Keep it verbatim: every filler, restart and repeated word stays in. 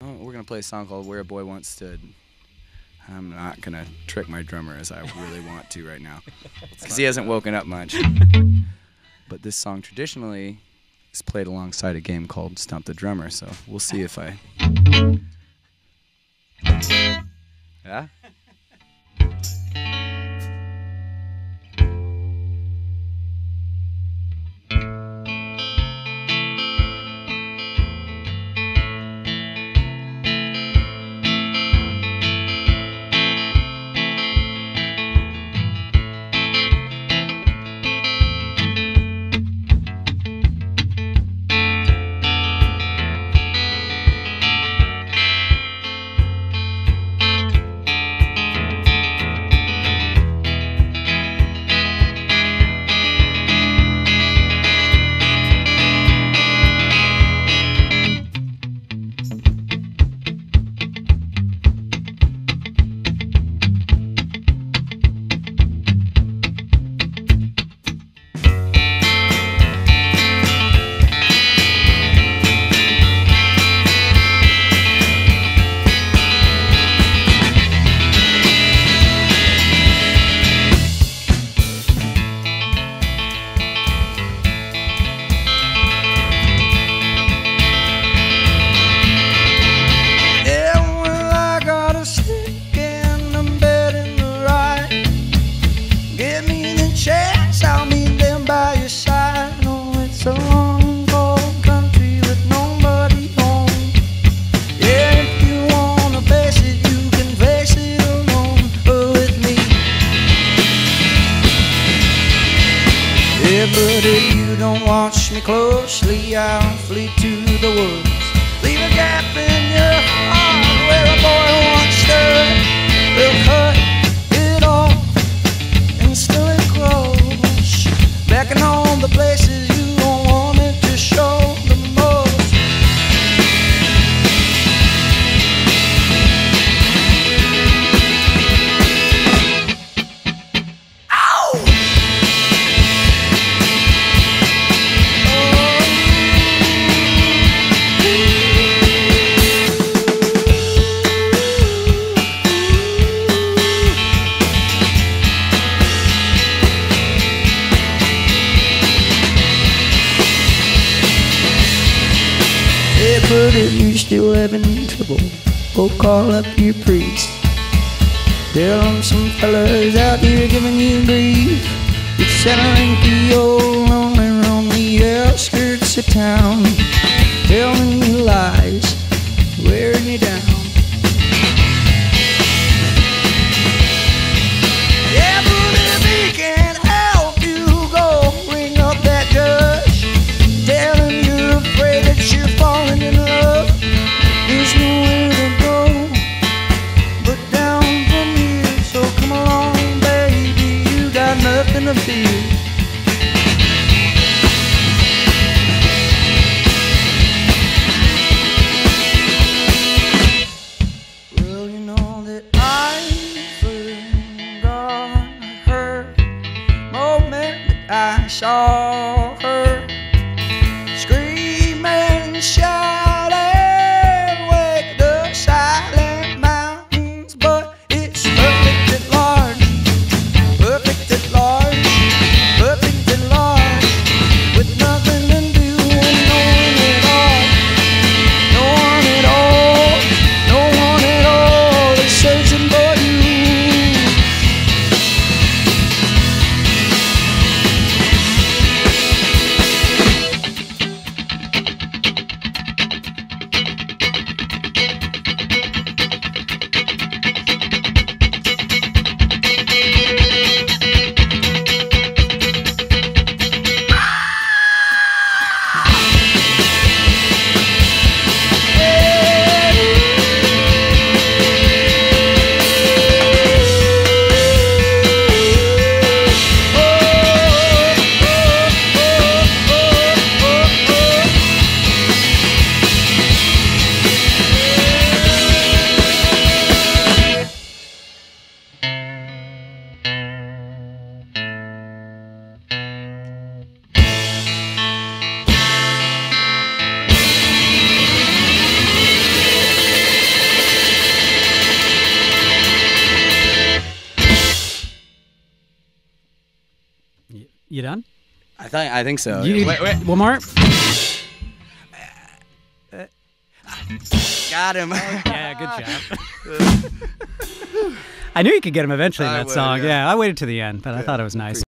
Oh, we're going to play a song called Where A Boy Once Stood. I'm not going to trick my drummer as I really want to right now, because he hasn't woken up much. But this song traditionally is played alongside a game called Stump the Drummer, so we'll see if I... Yeah? But if you don't watch me closely, I'll flee to the woods, leave a gap in your heart where a boy once stood. We'll cut it off and still it grows, backing on the places you don't want it to show the most. But if you're still having trouble, go call up your priest. Tell him some fellas out here giving you grief. You're settling the old lonely roam the outskirts of town, telling you lies, wearing you down. Y you done? I think I think so. You, yeah. Wait, wait. One more. Uh, got him. Oh, yeah, good job. I knew you could get him eventually in that song. Yeah, I waited to the end, but yeah, I thought it was nice.